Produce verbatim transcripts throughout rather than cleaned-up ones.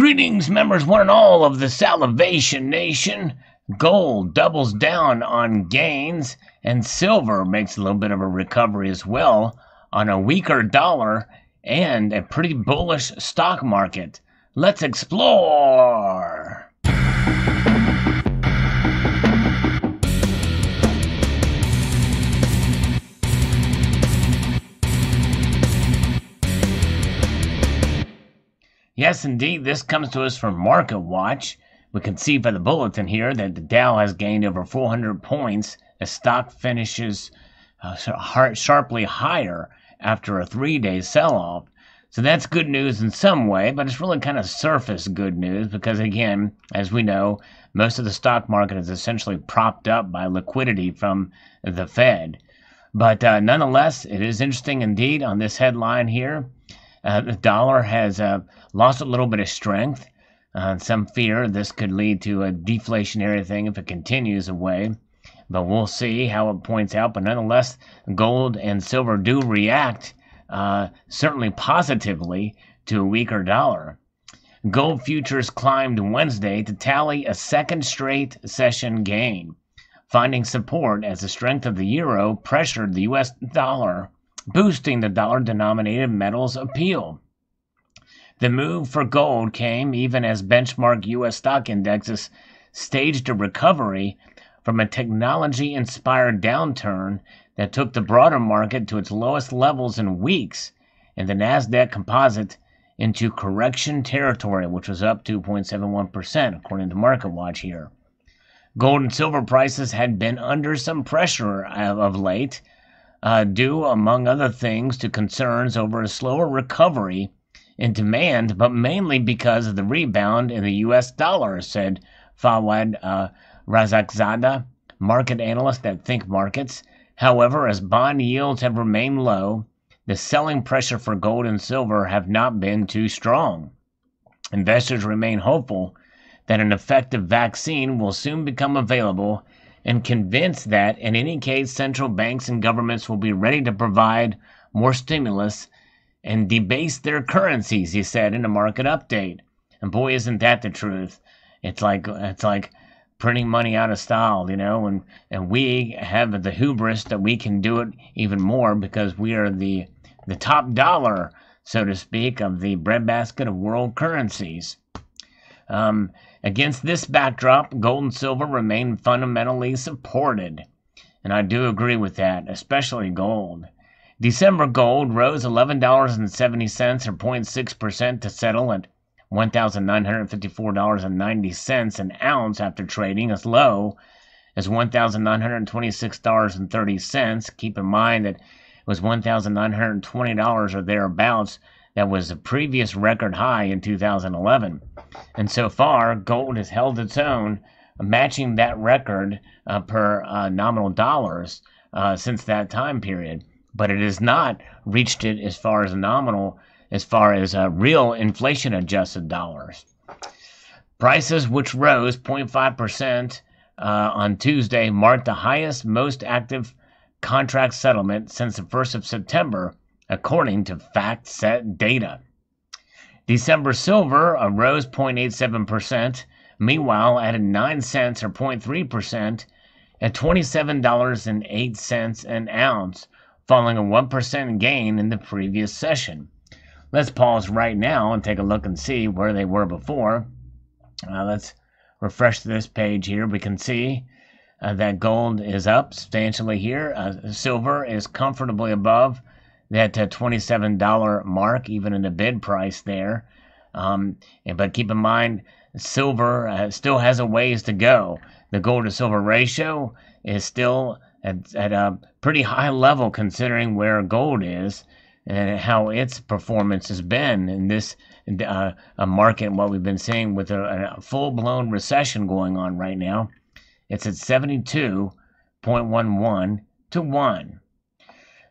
Greetings, members one and all of the Salivation Nation. Gold doubles down on gains, and silver makes a little bit of a recovery as well on a weaker dollar and a pretty bullish stock market. Let's explore! Yes, indeed, this comes to us from Market Watch. We can see by the bulletin here that the Dow has gained over four hundred points as stock finishes uh, sharply higher after a three-day sell-off. So that's good news in some way, but it's really kind of surface good news because, again, as we know, most of the stock market is essentially propped up by liquidity from the Fed. But uh, nonetheless, it is interesting indeed on this headline here. Uh, the dollar has uh, lost a little bit of strength. Uh, some fear this could lead to a deflationary thing if it continues away. But we'll see how it points out. But nonetheless, gold and silver do react uh, certainly positively to a weaker dollar. Gold futures climbed Wednesday to tally a second straight session gain, finding support as the strength of the euro pressured the U S dollar, boosting the dollar-denominated metal's appeal. The move for gold came even as benchmark U S stock indexes staged a recovery from a technology-inspired downturn that took the broader market to its lowest levels in weeks, and the NASDAQ composite into correction territory, which was up two point seven one percent, according to MarketWatch here. Gold and silver prices had been under some pressure of late, Uh, due, among other things, to concerns over a slower recovery in demand, but mainly because of the rebound in the U S dollar, said Fawad uh, Razakzada, market analyst at Think Markets. However, as bond yields have remained low, the selling pressure for gold and silver have not been too strong. Investors remain hopeful that an effective vaccine will soon become available, and convinced that, in any case, central banks and governments will be ready to provide more stimulus and debase their currencies, he said in a market update. And boy, isn't that the truth. It's like it's like printing money out of style, you know, and, and we have the hubris that we can do it even more because we are the, the top dollar, so to speak, of the breadbasket of world currencies. Um, against this backdrop, gold and silver remain fundamentally supported. And I do agree with that, especially gold. December gold rose eleven dollars and seventy cents or zero point six percent to settle at one thousand nine hundred fifty-four dollars and ninety cents an ounce after trading as low as one thousand nine hundred twenty-six dollars and thirty cents. Keep in mind that it was one thousand nine hundred twenty dollars or thereabouts. That was the previous record high in two thousand eleven. And so far, gold has held its own, matching that record uh, per uh, nominal dollars uh, since that time period. But it has not reached it as far as nominal, as far as uh, real inflation-adjusted dollars. Prices, which rose zero point five percent uh, on Tuesday, marked the highest, most active contract settlement since the first of September, according to FactSet data. December silver rose zero point eight seven percent, meanwhile added nine cents or zero point three percent at twenty-seven dollars and eight cents an ounce, following a one percent gain in the previous session. Let's pause right now and take a look and see where they were before. Uh, let's refresh this page here. We can see uh, that gold is up substantially here. Uh, silver is comfortably above that uh, twenty-seven dollar mark, even in the bid price there. Um, and, but keep in mind, silver uh, still has a ways to go. The gold to silver ratio is still at, at a pretty high level considering where gold is and how its performance has been in this uh, a market, what we've been seeing with a, a full-blown recession going on right now. It's at seventy-two point one one to one.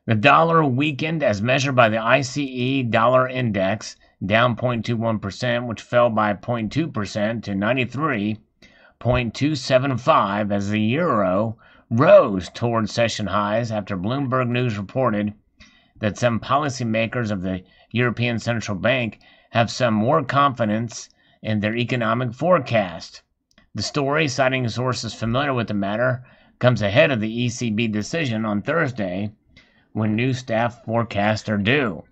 The dollar weakened as measured by the I C E dollar index, down zero point two one percent, which fell by zero point two percent to ninety-three point two seven five as the euro rose toward session highs after Bloomberg News reported that some policymakers of the European Central Bank have some more confidence in their economic forecast. The story, citing sources familiar with the matter, comes ahead of the E C B decision on Thursday when new staff forecasts are due.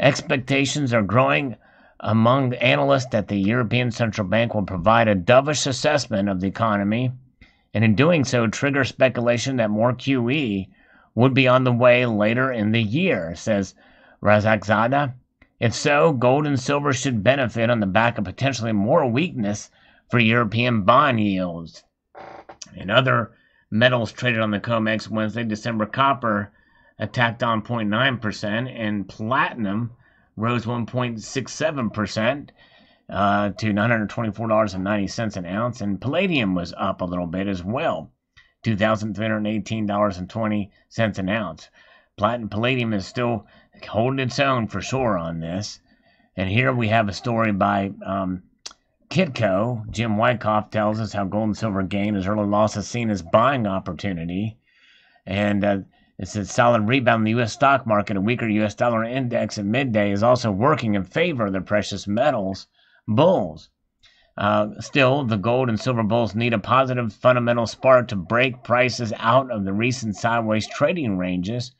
Expectations are growing among analysts that the European Central Bank will provide a dovish assessment of the economy, and in doing so trigger speculation that more Q E would be on the way later in the year, says Razakzada. If so, gold and silver should benefit on the back of potentially more weakness for European bond yields. And other metals traded on the COMEX Wednesday, December copper attacked on zero point nine percent and platinum rose one point six seven percent uh, to nine hundred twenty-four dollars and ninety cents an ounce, and palladium was up a little bit as well, two thousand three hundred eighteen dollars and twenty cents an ounce. Platinum palladium is still holding its own for sure on this. And here we have a story by um, Kitco. Jim Wyckoff tells us how gold and silver gain as early losses seen as buying opportunity. And uh, it says solid rebound in the U S stock market. A weaker U S dollar index at midday is also working in favor of the precious metals bulls. Uh, still, the gold and silver bulls need a positive fundamental spark to break prices out of the recent sideways trading ranges.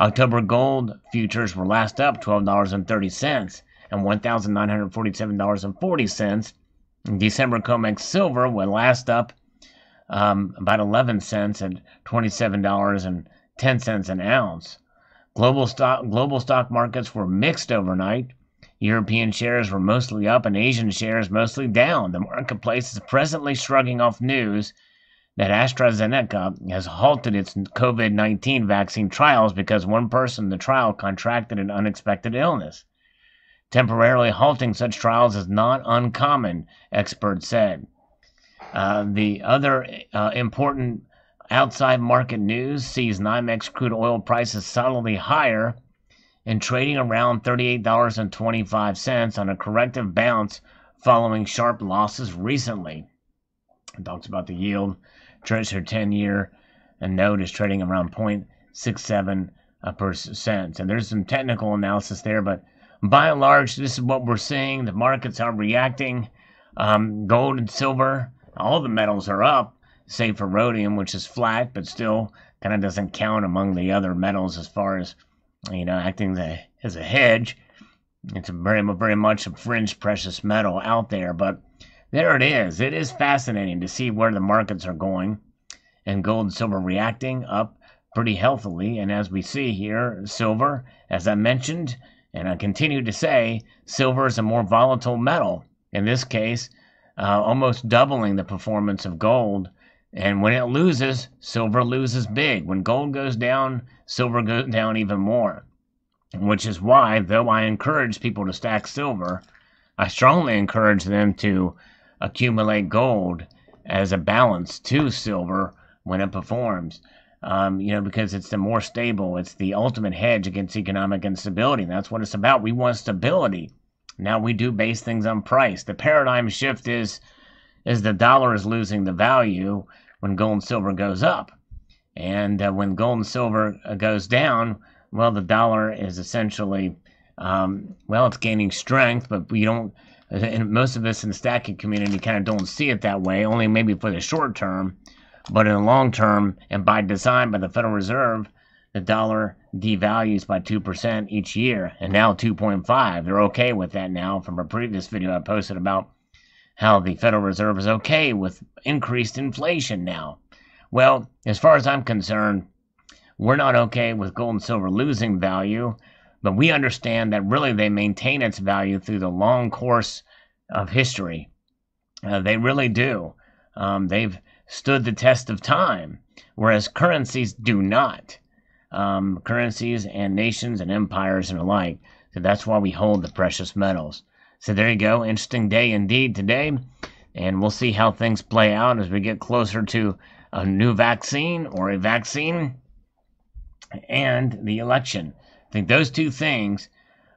October gold futures were last up twelve dollars and thirty cents and one thousand nine hundred forty-seven dollars and forty cents. December COMEX silver was last up um, about eleven cents and twenty-seven dollars and ten cents an ounce. Global stock, global stock markets were mixed overnight. European shares were mostly up and Asian shares mostly down. The marketplace is presently shrugging off news that AstraZeneca has halted its COVID nineteen vaccine trials because one person in the trial contracted an unexpected illness. Temporarily halting such trials is not uncommon, experts said. Uh, the other uh, important outside market news sees NYMEX crude oil prices solidly higher and trading around thirty-eight dollars and twenty-five cents on a corrective bounce following sharp losses recently. It talks about the yield. Treasury ten-year and note is trading around zero point six seven percent. And there's some technical analysis there, but by and large, this is what we're seeing. The markets are reacting. Um, gold and silver, all the metals are up, save for rhodium, which is flat, but still kind of doesn't count among the other metals as far as, you know, acting the, as a hedge. It's a very, very much a fringe precious metal out there, but there it is. It is fascinating to see where the markets are going, and gold and silver reacting up pretty healthily. And as we see here, silver, as I mentioned, and I continue to say, silver is a more volatile metal. In this case, uh, almost doubling the performance of gold. And when it loses, silver loses big. When gold goes down, silver goes down even more, which is why, though I encourage people to stack silver, I strongly encourage them to accumulate gold as a balance to silver when it performs, um, you know, because it's the more stable. It's the ultimate hedge against economic instability. And that's what it's about. We want stability. Now we do base things on price. The paradigm shift is, is the dollar is losing the value when gold and silver goes up. And uh, when gold and silver goes down, well, the dollar is essentially, um, well, it's gaining strength, but we don't, and most of us in the stacking community kind of don't see it that way, only maybe for the short term, but in the long term, and by design by the Federal Reserve, the dollar devalues by two percent each year, and now two point five. They're okay with that now. From a previous video I posted about how the Federal Reserve is okay with increased inflation now. Well, as far as I'm concerned, we're not okay with gold and silver losing value, but we understand that really they maintain its value through the long course of history. Uh, they really do. Um, they've stood the test of time, whereas currencies do not. Um, currencies and nations and empires and alike. So that's why we hold the precious metals. So there you go. Interesting day indeed today. And we'll see how things play out as we get closer to a new vaccine or a vaccine and the election. I think those two things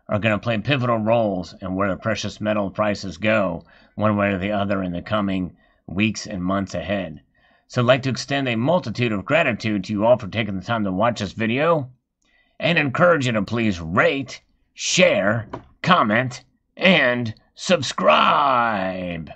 are going to play pivotal roles in where the precious metal prices go one way or the other in the coming weeks and months ahead. So I'd like to extend a multitude of gratitude to you all for taking the time to watch this video and encourage you to please rate, share, comment, and subscribe.